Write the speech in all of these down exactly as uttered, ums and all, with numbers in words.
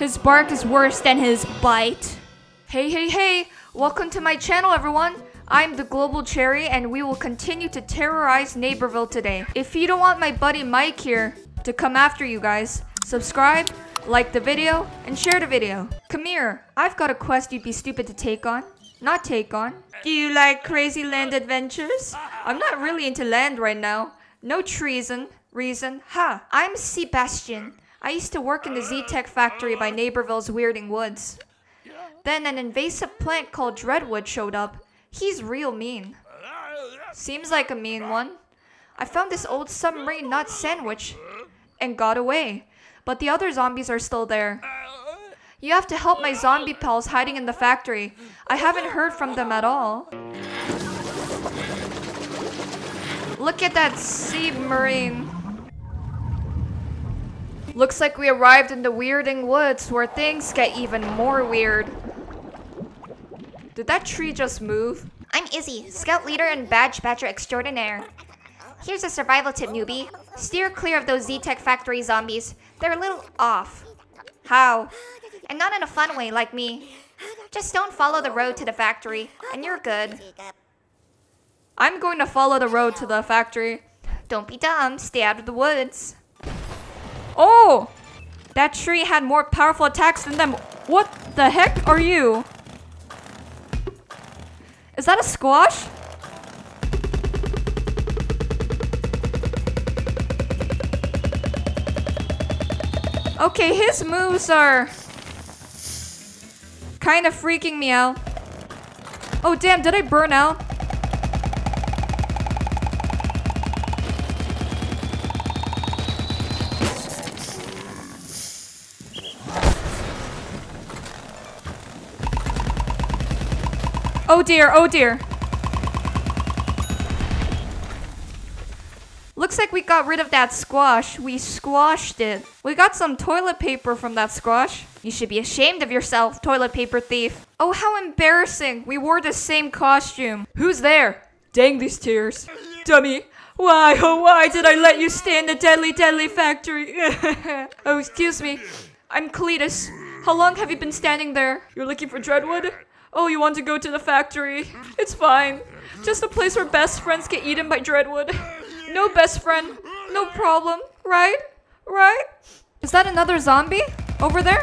His bark is worse than his bite. Hey, hey, hey! Welcome to my channel, everyone! I'm the Global Cherry, and we will continue to terrorize Neighborville today. If you don't want my buddy Mike here to come after you guys, subscribe, like the video, and share the video. Come here, I've got a quest you'd be stupid to take on. Not take on. Do you like crazy land adventures? I'm not really into land right now. No treason, reason, ha! I'm Sebastian. I used to work in the Z-Tech factory by Neighborville's Weirding Woods. Then an invasive plant called Dreadwood showed up. He's real mean. Seems like a mean one. I found this old submarine nut sandwich and got away. But the other zombies are still there. You have to help my zombie pals hiding in the factory. I haven't heard from them at all. Look at that submarine. Looks like we arrived in the Weirding Woods where things get even more weird. Did that tree just move? I'm Izzy, scout leader and Badge Badger extraordinaire. Here's a survival tip, newbie. Steer clear of those Z-Tech factory zombies. They're a little off. How? And not in a fun way like me. Just don't follow the road to the factory and you're good. I'm going to follow the road to the factory. Don't be dumb, stay out of the woods. Oh! That tree had more powerful attacks than them. What the heck are you? Is that a squash? Okay, his moves are kind of freaking me out. Oh damn, did I burn out? Oh dear, oh dear. Looks like we got rid of that squash. We squashed it. We got some toilet paper from that squash. You should be ashamed of yourself, toilet paper thief. Oh, how embarrassing. We wore the same costume. Who's there? Dang these tears. Dummy. Why, oh why did I let you stay in the deadly, deadly factory? Oh, excuse me. I'm Cletus. How long have you been standing there? You're looking for Dreadwood? Oh, you want to go to the factory? It's fine. Just a place where best friends get eaten by Dreadwood. No best friend, no problem, right? Right? Is that another zombie over there?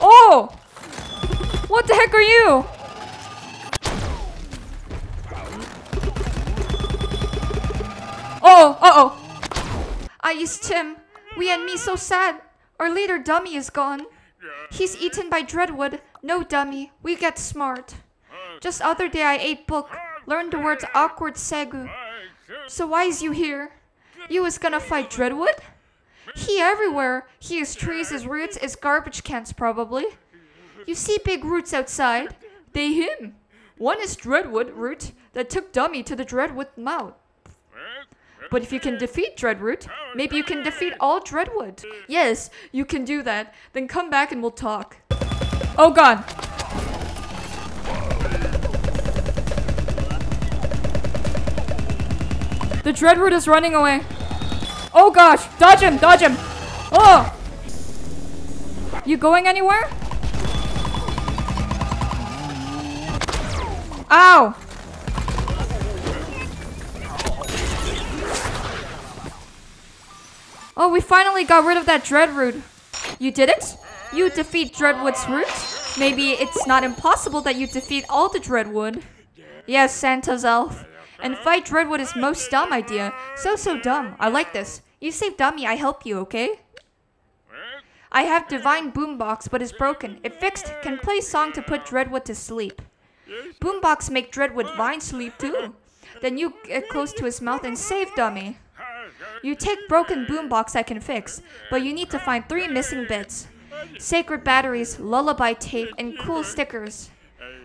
Oh! What the heck are you? Oh, uh-oh. I used Tim. We and me so sad. Our leader Dummy is gone. He's eaten by Dreadwood. No, Dummy. We get smart. Just other day I ate book. Learned the words awkward segu. So why is you here? You is gonna fight Dreadwood? He everywhere. He is trees, his roots, is garbage cans probably. You see big roots outside. They him. One is Dreadwood root that took Dummy to the Dreadwood mouth. But if you can defeat Dreadroot, maybe you can defeat all Dreadwood. Yes, you can do that. Then come back and we'll talk. Oh god. The Dreadroot is running away. Oh gosh, dodge him, dodge him. Oh! You going anywhere? Ow! Oh, we finally got rid of that Dreadroot. You did it? You defeat Dreadwood's root? Maybe it's not impossible that you defeat all the Dreadwood. Yes, Santa's elf. And fight Dreadwood is most dumb idea. So, so dumb. I like this. You save Dummy, I help you, okay? I have divine Boombox, but it's broken. If fixed, can play song to put Dreadwood to sleep. Boombox make Dreadwood vine sleep too. Then you get close to his mouth and save Dummy. You take broken Boombox I can fix, but you need to find three missing bits. Sacred batteries, lullaby tape, and cool stickers.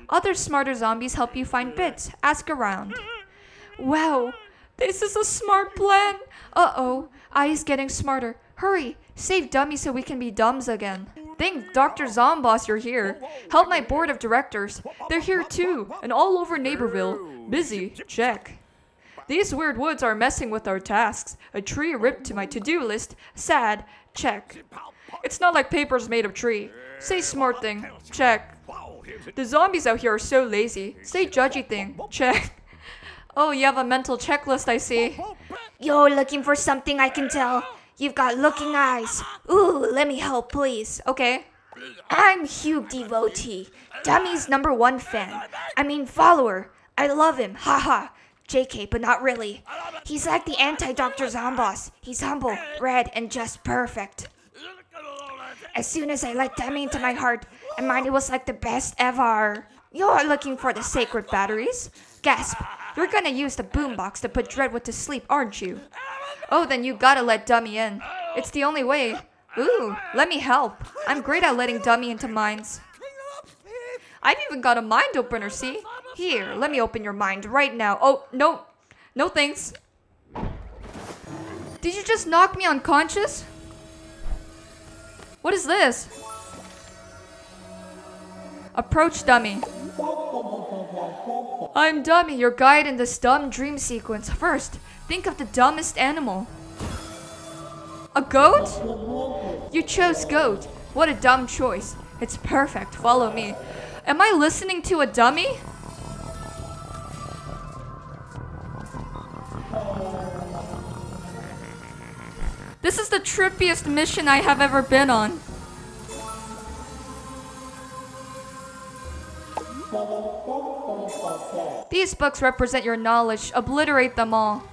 Other smarter zombies help you find bits. Ask around. Wow, this is a smart plan. Uh-oh, I is getting smarter. Hurry, save Dummy so we can be dumbs again. Thank Doctor Zomboss you're here. Help my board of directors. They're here too, and all over Neighborville. Busy, check. These weird woods are messing with our tasks. A tree ripped to my to-do list. Sad. Check. It's not like paper's made of tree. Say smart thing. Check. The zombies out here are so lazy. Say judgy thing. Check. Oh, you have a mental checklist, I see. You're looking for something, I can tell. You've got looking eyes. Ooh, let me help, please. Okay. I'm Hugh Devotee, Dummy's number one fan. I mean, follower. I love him, haha. J K, but not really. He's like the anti-Doctor Zomboss. He's humble, red, and just perfect. As soon as I let Dummy into my heart, I mind it was like the best ever. You're looking for the sacred batteries? Gasp, you're gonna use the boombox to put Dreadwood to sleep, aren't you? Oh, then you gotta let Dummy in. It's the only way. Ooh, let me help. I'm great at letting Dummy into minds. I've even got a mind opener, see? Here, let me open your mind right now. Oh, no. No thanks. Did you just knock me unconscious? What is this? Approach Dummy. I'm Dummy, your guide in this dumb dream sequence. First, think of the dumbest animal. A goat? You chose goat. What a dumb choice. It's perfect. Follow me. Am I listening to a dummy? This is the trippiest mission I have ever been on. These books represent your knowledge. Obliterate them all.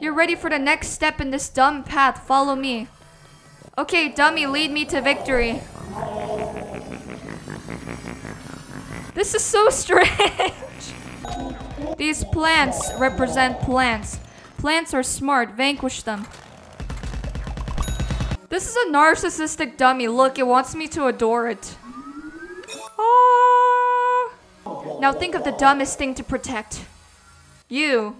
You're ready for the next step in this dumb path. Follow me. Okay, Dummy, lead me to victory. This is so strange. These plants represent plants. Plants are smart. Vanquish them. This is a narcissistic dummy. Look, it wants me to adore it. Ah. Now think of the dumbest thing to protect. You.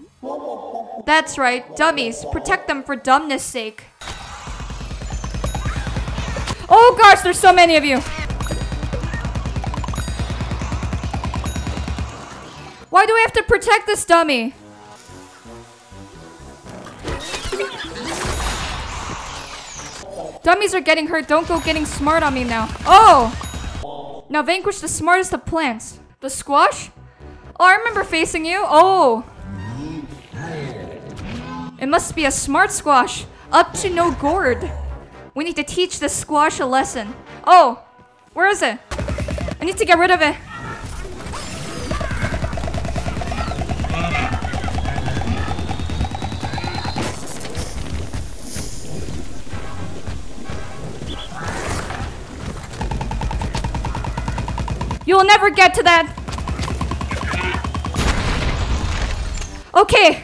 That's right, dummies. Protect them for dumbness' sake. Oh gosh, there's so many of you! Why do I have to protect this dummy? Dummies are getting hurt, don't go getting smart on me now. Oh! Now vanquish the smartest of plants. The squash? Oh, I remember facing you. Oh! It must be a smart squash. Up to no gourd. We need to teach this squash a lesson. Oh, where is it? I need to get rid of it. You will never get to that. Okay.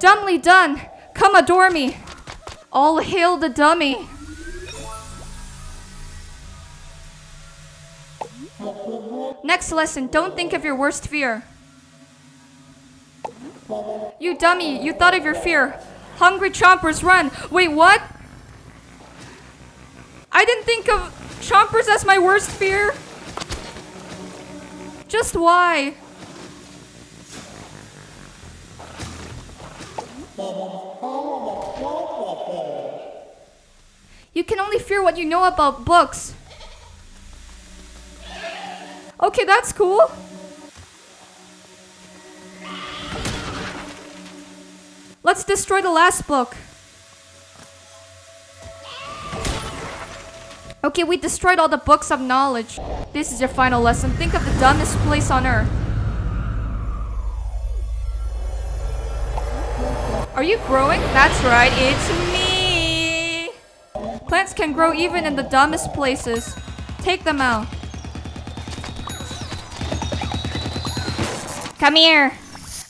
Dumbly done. Come adore me. All hail the dummy. Next lesson, don't think of your worst fear. You dummy, you thought of your fear. Hungry chompers run. Wait, what? I didn't think of chompers as my worst fear. Just why? You can only fear what you know about books. Okay, that's cool. Let's destroy the last book. Okay, we destroyed all the books of knowledge. This is your final lesson. Think of the dumbest place on earth. Are you growing? That's right, it's me! Plants can grow even in the dumbest places. Take them out. Come here!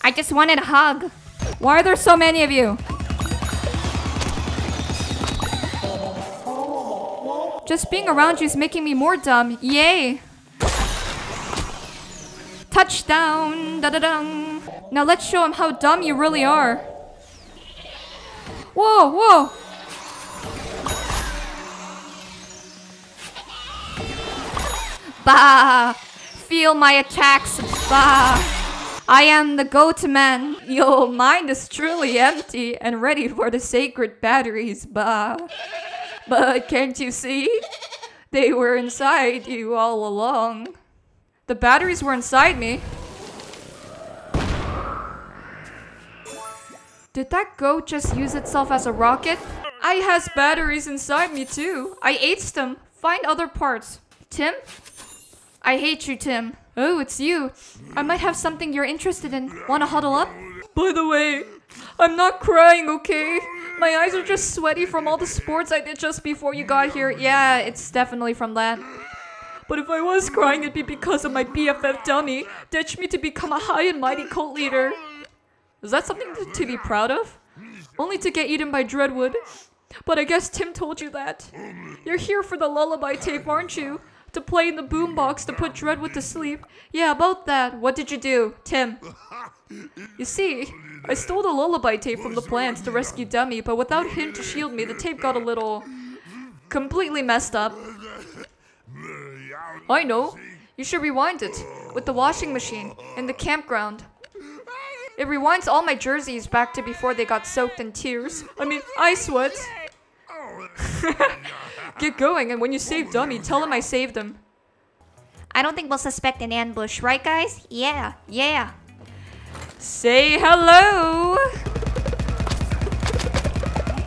I just wanted a hug. Why are there so many of you? Just being around you is making me more dumb. Yay! Touchdown! Da-da-dum! Now let's show them how dumb you really are. Whoa, whoa! Bah! Feel my attacks, bah! I am the goat man. Your mind is truly empty and ready for the sacred batteries, bah. But can't you see? They were inside you all along. The batteries were inside me. Did that goat just use itself as a rocket? I has batteries inside me too. I ate them. Find other parts. Tim? I hate you, Tim. Oh, it's you. I might have something you're interested in. Wanna huddle up? By the way, I'm not crying, okay? My eyes are just sweaty from all the sports I did just before you got here. Yeah, it's definitely from that. But if I was crying, it'd be because of my B F F dummy. Ditched me to become a high and mighty cult leader. Is that something to be proud of? Only to get eaten by Dreadwood. But I guess Tim told you that. You're here for the lullaby tape, aren't you? To play in the boombox to put Dreadwood to sleep. Yeah, about that. What did you do, Tim? You see, I stole the lullaby tape from the plants to rescue Dummy, but without him to shield me, the tape got a little... completely messed up. I know. You should rewind it. With the washing machine. In the campground. It rewinds all my jerseys back to before they got soaked in tears. I mean, I sweat. Get going, and when you save Dummy, tell him I saved him. I don't think we'll suspect an ambush, right guys? Yeah, yeah. Say hello!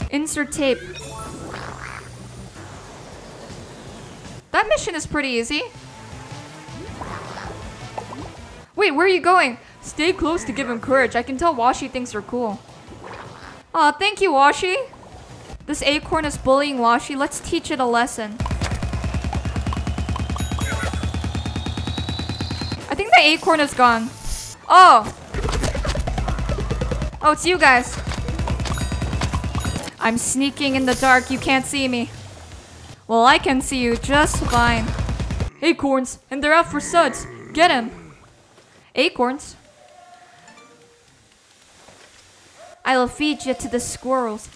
Insert tape. That mission is pretty easy. Wait, where are you going? Stay close to give him courage. I can tell Washi thinks you're cool. Aw, thank you, Washi. This acorn is bullying Washi. Let's teach it a lesson. I think the acorn is gone. Oh. Oh, it's you guys. I'm sneaking in the dark. You can't see me. Well, I can see you just fine. Acorns, and they're out for suds. Get him. Acorns. I'll feed you to the squirrels.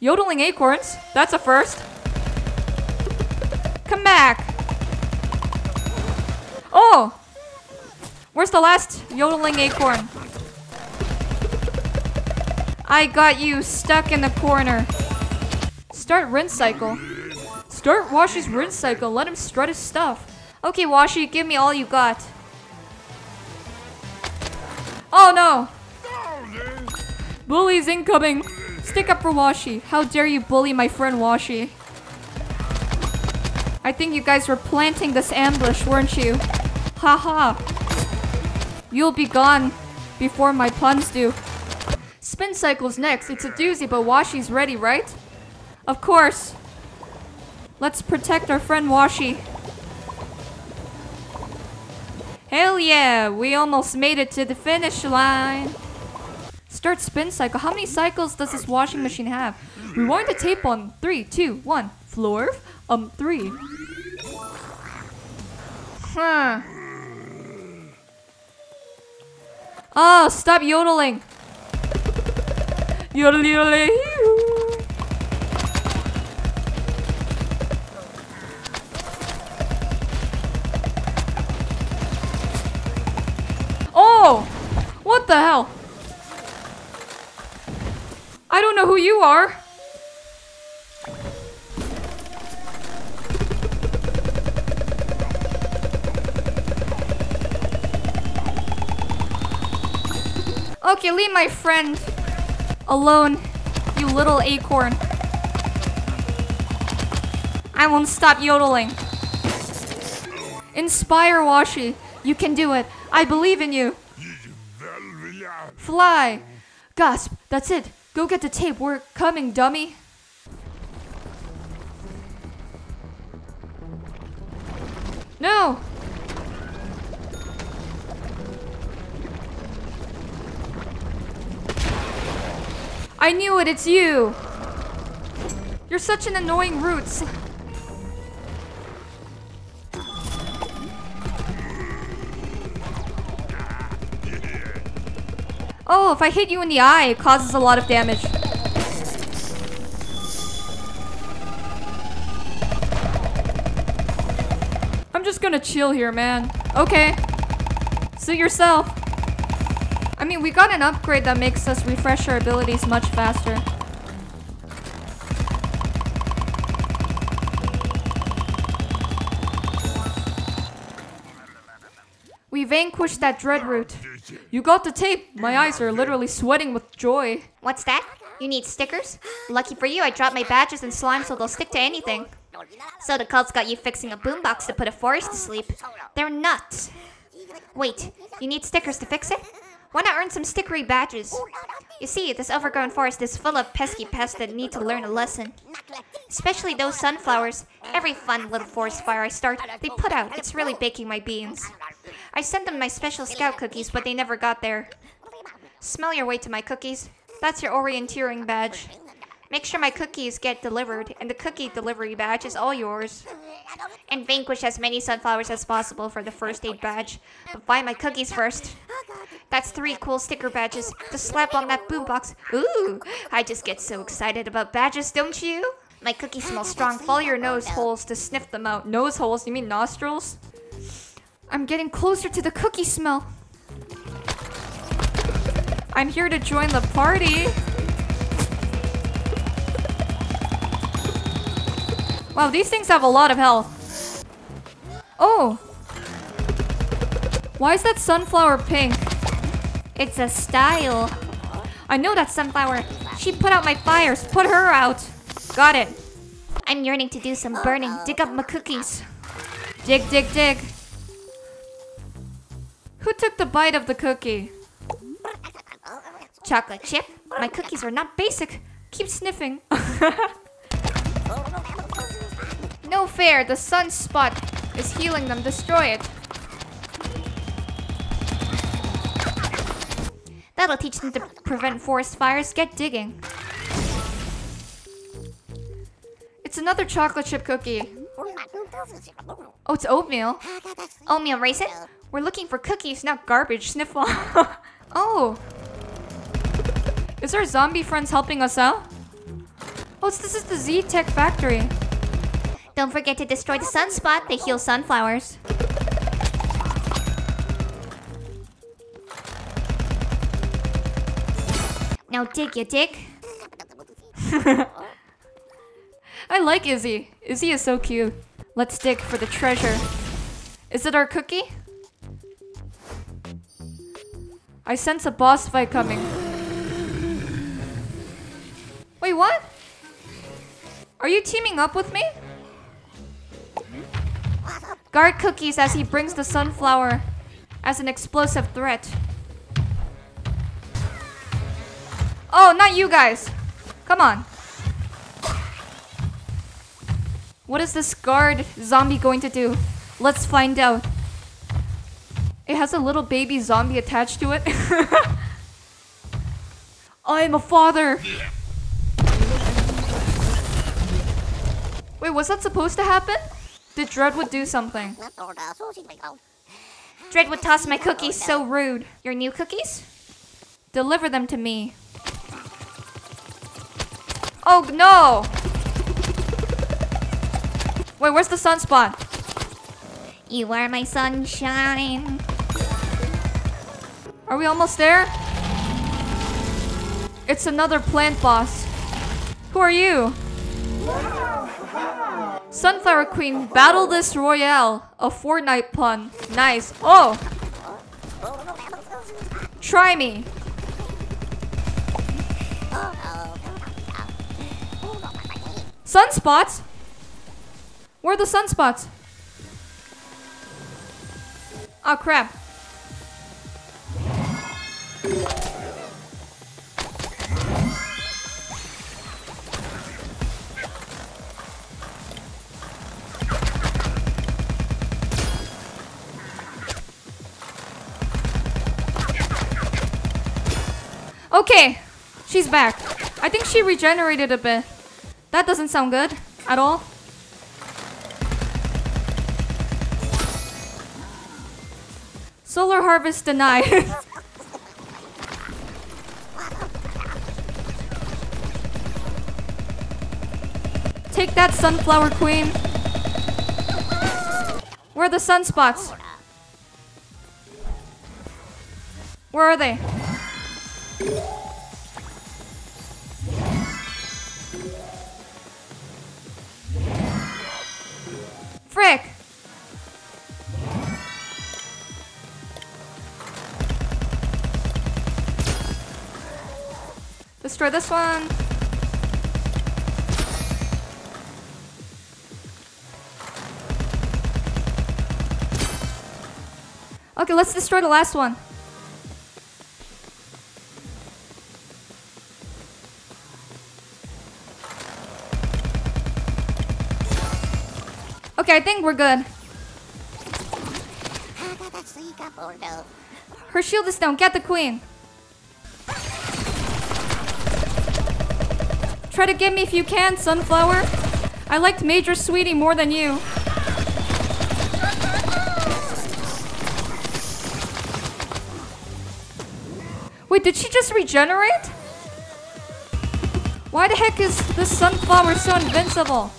Yodeling acorns? That's a first. Come back. Oh! Where's the last yodeling acorn? I got you stuck in the corner. Start rinse cycle. Start Washi's rinse cycle. Let him strut his stuff. Okay, Washi, give me all you got. Oh no! Bullies incoming! Stick up for Washi. How dare you bully my friend Washi. I think you guys were planting this ambush, weren't you? Haha. You'll be gone before my puns do. Spin cycle's next. It's a doozy, but Washi's ready, right? Of course. Let's protect our friend Washi. Hell yeah, we almost made it to the finish line. Start spin cycle. How many cycles does this washing machine have? Rewind the tape on three, two, one. Floor, um, three. Huh. Oh, stop yodeling. Yodel, yodel, oh, what the hell? I don't know who you are. Okay, leave my friend alone, you little acorn. I won't stop yodeling. Inspire Washi. You can do it. I believe in you. Fly. Gasp. That's it. Go get the tape, we're coming, dummy. No! I knew it, it's you! You're such an annoying root. Oh, if I hit you in the eye, it causes a lot of damage. I'm just gonna chill here, man. Okay. Suit yourself. mean, we got an upgrade that makes us refresh our abilities much faster. We vanquished that Dreadroot. You got the tape! My eyes are literally sweating with joy. What's that? You need stickers? Lucky for you, I dropped my badges and slime so they'll stick to anything. So the cult's got you fixing a boombox to put a forest to sleep. They're nuts. Wait, you need stickers to fix it? Why not earn some stickery badges? You see, this overgrown forest is full of pesky pests that need to learn a lesson. Especially those sunflowers. Every fun little forest fire I start, they put out. It's really baking my beans. I sent them my special scout cookies, but they never got there. Smell your way to my cookies. That's your orienteering badge. Make sure my cookies get delivered, and the cookie delivery badge is all yours. And vanquish as many sunflowers as possible for the first aid badge. But buy my cookies first. That's three cool sticker badges to slap on that boombox. Ooh, I just get so excited about badges, don't you? My cookies smell strong. Follow your nose holes to sniff them out. Nose holes? You mean nostrils? I'm getting closer to the cookie smell. I'm here to join the party. Wow, these things have a lot of health. Oh! Why is that sunflower pink? It's a style. I know that sunflower. She put out my fires. Put her out. Got it. I'm yearning to do some burning. Dig up my cookies. Dig, dig, dig. Who took the bite of the cookie? Chocolate chip? My cookies are not basic. Keep sniffing. No fair, the sunspot is healing them. Destroy it. That'll teach them to prevent forest fires. Get digging. It's another chocolate chip cookie. Oh, it's oatmeal. Oatmeal raisin? We're looking for cookies, not garbage. Sniffle. Oh. Is our zombie friends helping us out? Oh, this is the Z-Tech factory. Don't forget to destroy the sunspot. They heal sunflowers. Now dig, you dig. I like Izzy. Izzy is so cute. Let's dig for the treasure. Is it our cookie? I sense a boss fight coming. Wait, what? Are you teaming up with me? Guard cookies as he brings the sunflower as an explosive threat. Oh, not you guys. Come on. What is this guard zombie going to do? Let's find out. It has a little baby zombie attached to it. I am a father. Wait, was that supposed to happen? Did Dreadwood do something? Dreadwood tossed my cookies, so rude. Your new cookies? Deliver them to me. Oh no! Wait, where's the sunspot? You are my sunshine. Are we almost there? It's another plant boss. Who are you? Sunflower Queen, battle this royale. A Fortnite pun. Nice. Oh! Try me. Sunspots? Where are the sunspots? Oh, crap. Okay, she's back. I think she regenerated a bit. That doesn't sound good at all. Solar harvest denied. Take that, Sunflower Queen. Where are the sunspots? Where are they? Destroy this one. Okay, let's destroy the last one. Okay, I think we're good. Her shield is down. Get the queen. Try to get me if you can, Sunflower. I liked Major Sweetie more than you. Wait, did she just regenerate? Why the heck is this Sunflower so invincible?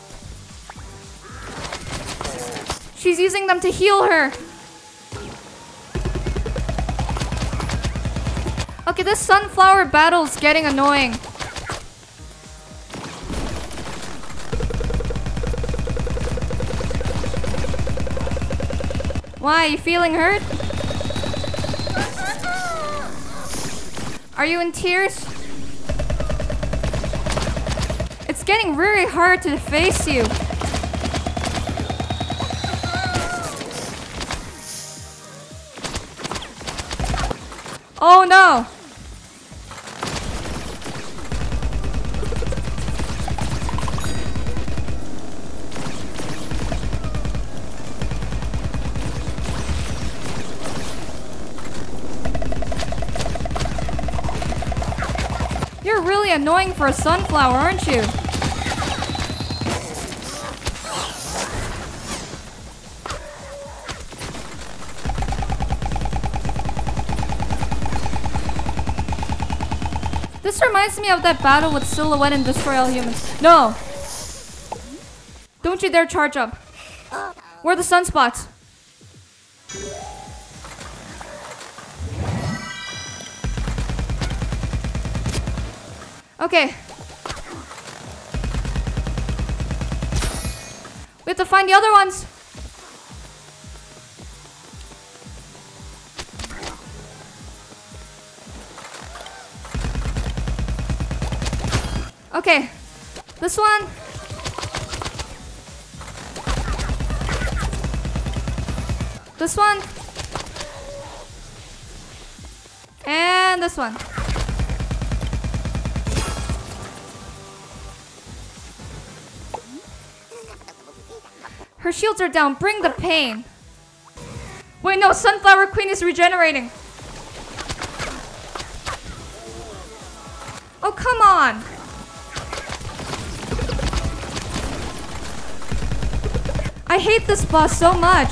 She's using them to heal her. Okay, this Sunflower battle is getting annoying. Why, you feeling hurt? Are you in tears? It's getting really hard to face you. Oh no! Annoying for a sunflower, aren't you? This reminds me of that battle with Silhouette and Destroy All Humans. No! Don't you dare charge up. Where are the sunspots? Okay. We have to find the other ones. Okay. This one. This one. And this one. Her shields are down. Bring the pain. Wait, no. Sunflower Queen is regenerating. Oh, come on. I hate this boss so much.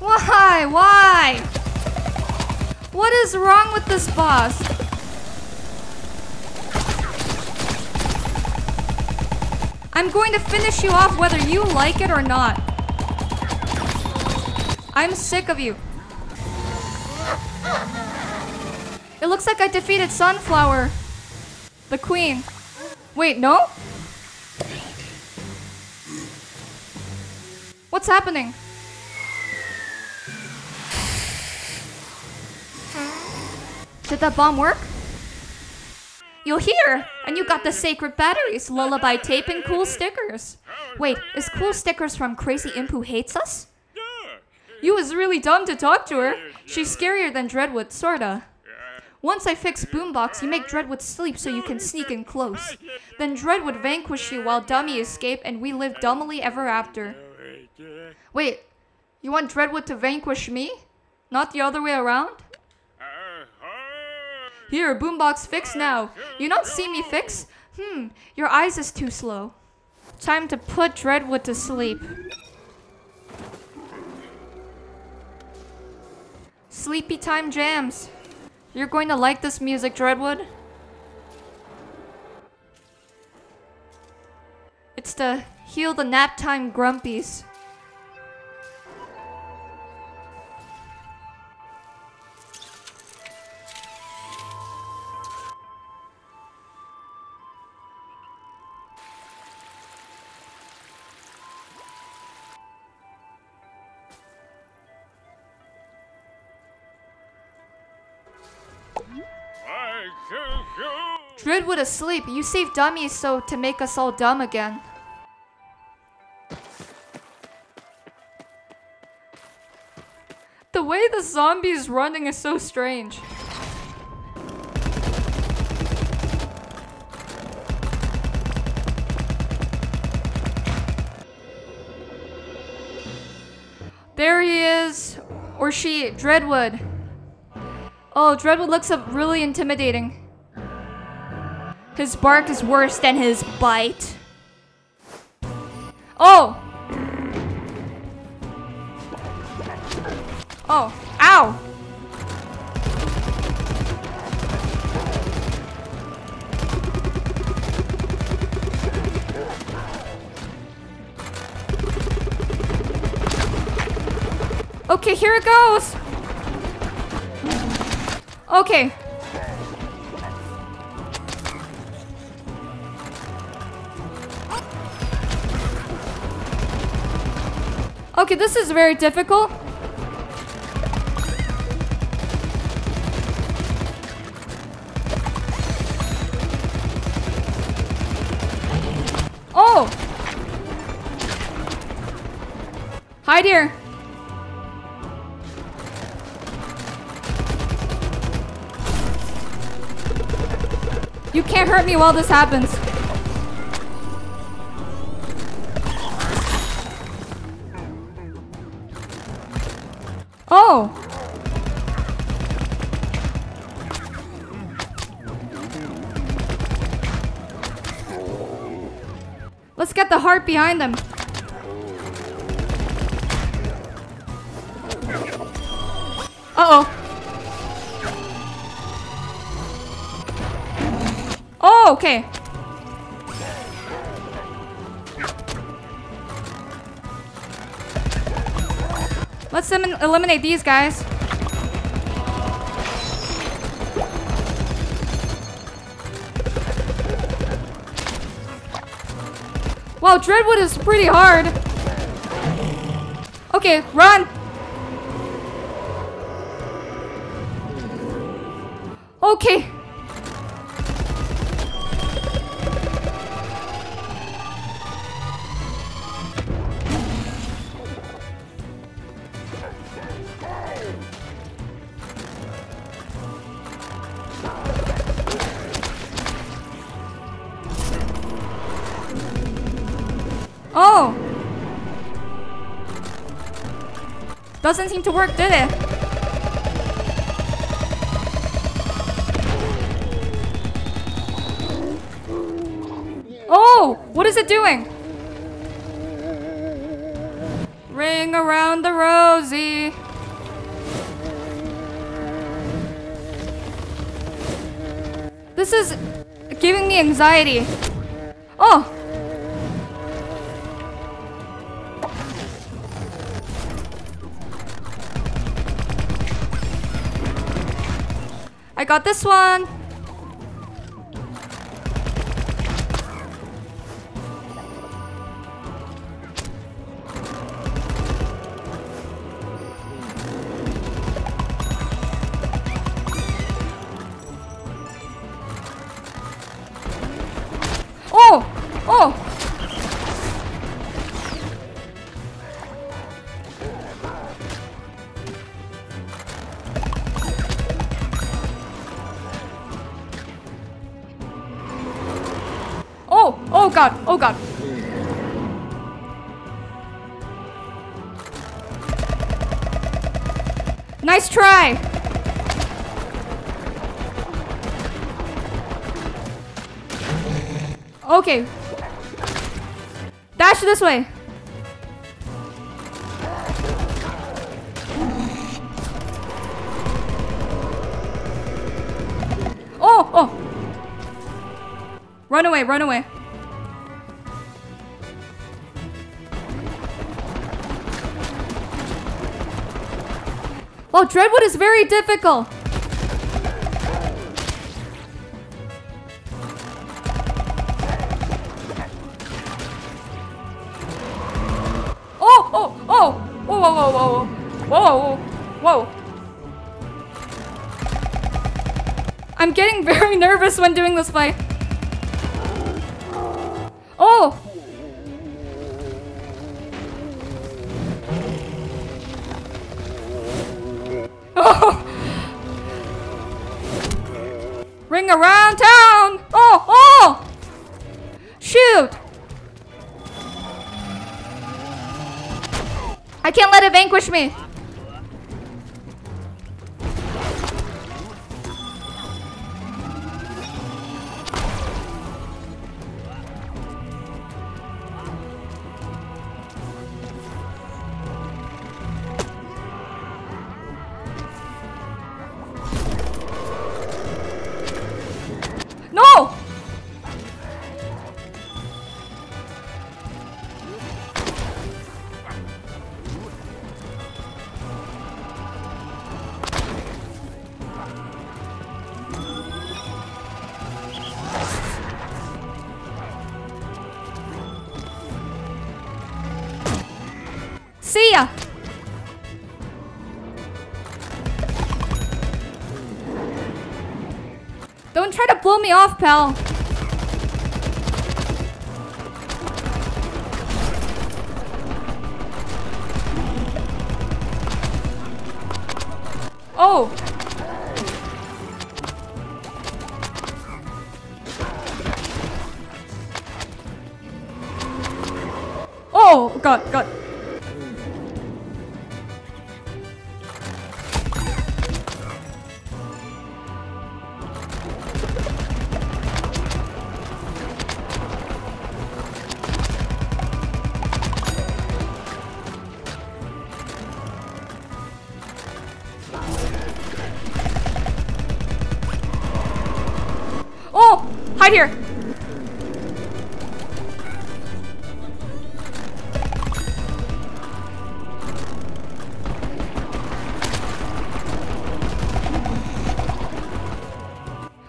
Why? Why? What is wrong with this boss? I'm going to finish you off whether you like it or not. I'm sick of you. It looks like I defeated Sunflower, the queen. Wait, no? What's happening? Did that bomb work? You'll hear! And you got the sacred batteries, lullaby tape, and cool stickers. Wait, is cool stickers from Crazy Imp who hates us? You was really dumb to talk to her. She's scarier than Dreadwood, sorta. Once I fix Boombox, you make Dreadwood sleep so you can sneak in close. Then Dreadwood vanquish you while Dummy escape and we live dumbly ever after. Wait, you want Dreadwood to vanquish me? Not the other way around? Here, Boombox, fix now. You don't see me fix? Hmm, your eyes is too slow. Time to put Dreadwood to sleep. Sleepy time jams. You're going to like this music, Dreadwood. It's to heal the nap time grumpies. Dreadwood asleep. You saved dummies so to make us all dumb again. The way the zombie is running is so strange. There he is, or she, Dreadwood. Oh, Dreadwood looks up really intimidating. His bark is worse than his bite. Oh! Oh, ow! Okay, here it goes! Okay. Okay, this is very difficult. Oh! Hi, dear. You can't hurt me while this happens. Oh! Let's get the heart behind them. Uh-oh. Oh, okay. Let's eliminate these guys. Wow, Dreadwood is pretty hard. Okay, run. Okay. Oh! Doesn't seem to work, did it? Oh! What is it doing? Ring around the rosy. This is giving me anxiety. Oh! I got this one. Oh, oh. Oh god, oh god. Nice try. Okay. Dash this way. Oh, oh. Run away, run away. Well, Dreadwood is very difficult. Oh, oh, oh, whoa, whoa, whoa, whoa, whoa, whoa, whoa. I'm getting very nervous when doing this fight. Oh! Oh! Ring around town! Oh! Oh! Shoot! I can't let it vanquish me. Don't try to blow me off, pal. Oh. Oh, God, God.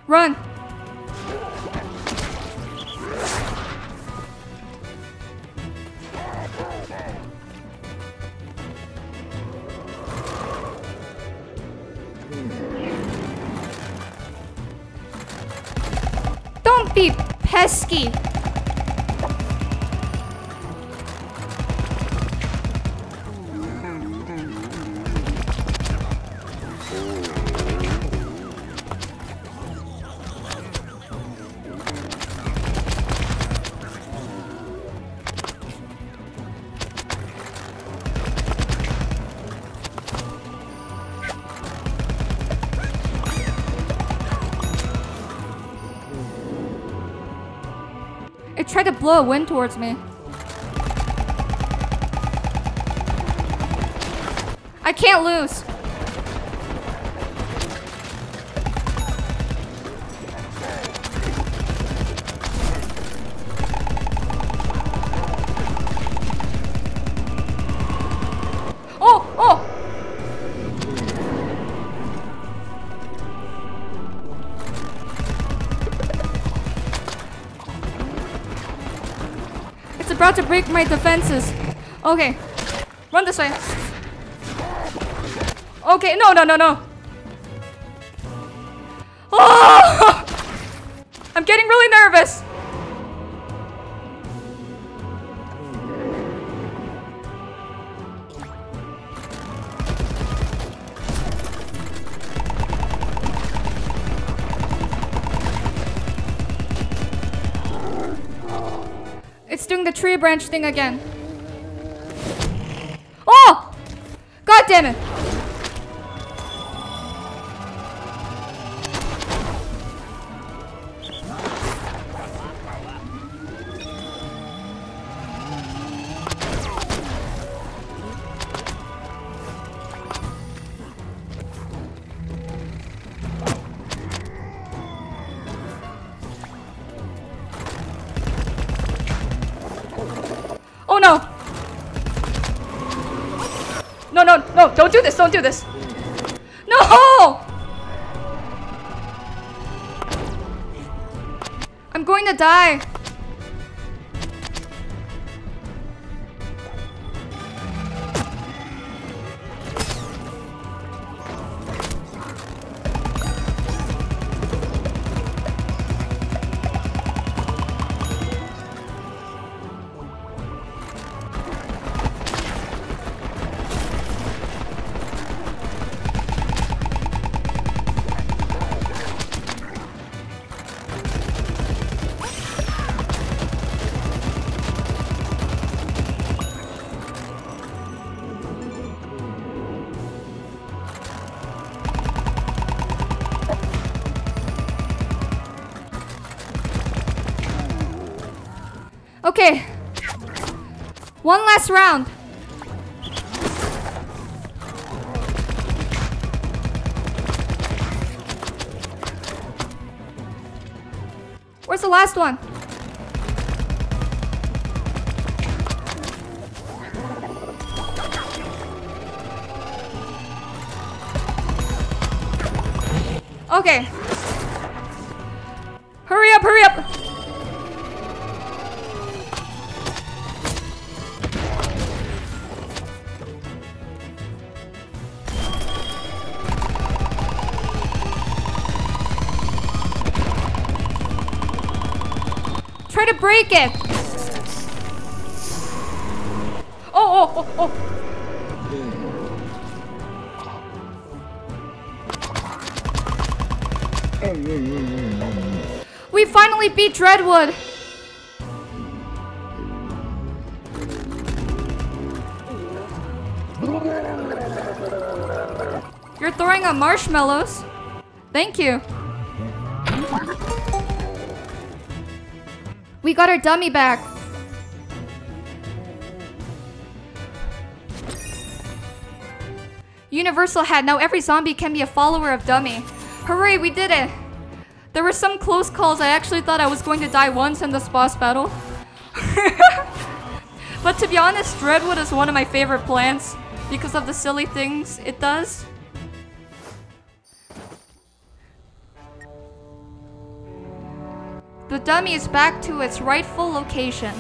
Run! Don't be pesky! Try to blow a wind towards me. I can't lose. About to break my defenses. Okay, run this way. Okay, no, no, no, no. Oh! I'm getting really nervous. The tree branch thing again. Oh! God damn it! No, don't do this, don't do this. No! I'm going to die. Okay. One last round. Where's the last one? Okay. Hurry up, hurry up. Try to break it. Oh, oh, oh, oh. We finally beat Dreadwood! You're throwing up marshmallows. Thank you. We got our dummy back. Universal hat. Now every zombie can be a follower of dummy. Hooray, we did it! There were some close calls. I actually thought I was going to die once in this boss battle. But to be honest, Dreadwood is one of my favorite plants because of the silly things it does. The dummy is back to its rightful location.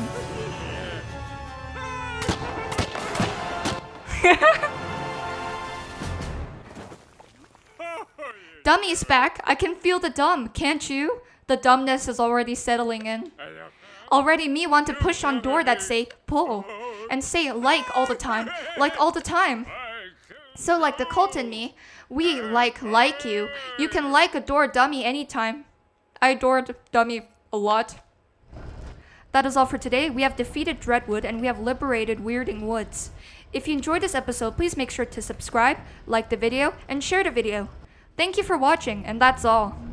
Dummy's back. I can feel the dumb, can't you? The dumbness is already settling in. Already me want to push on door that say pull and say like all the time, like all the time. So like the cult in me, we like like you. You can like adore dummy anytime. I adored dummy a lot. That is all for today. We have defeated Dreadwood and we have liberated Weirding Woods. If you enjoyed this episode, please make sure to subscribe, like the video, and share the video. Thank you for watching, and that's all.